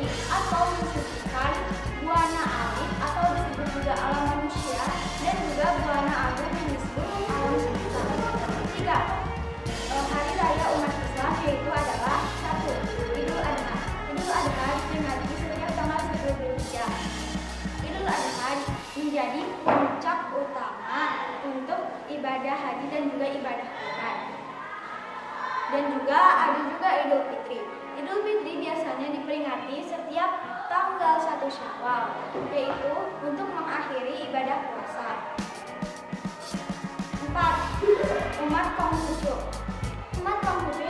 ini atau mencucikan Buana Alit atau disebut juga alam manusia dan juga Buana Agung yang disebut alam semesta. Tiga, hari raya umat Islam yaitu adalah satu, Idul Adha. Idul Adha diperingati setiap tanggal 1 Zulhijjah. Idul Adha menjadi puncak utama untuk ibadah haji dan juga ibadah umrah. Dan juga ada juga Idul Fitri. Idul Fitri biasanya diperingati setiap tanggal 1 Syawal, yaitu untuk mengakhiri ibadah puasa. 4. Umat Konghucu. Umat Konghucu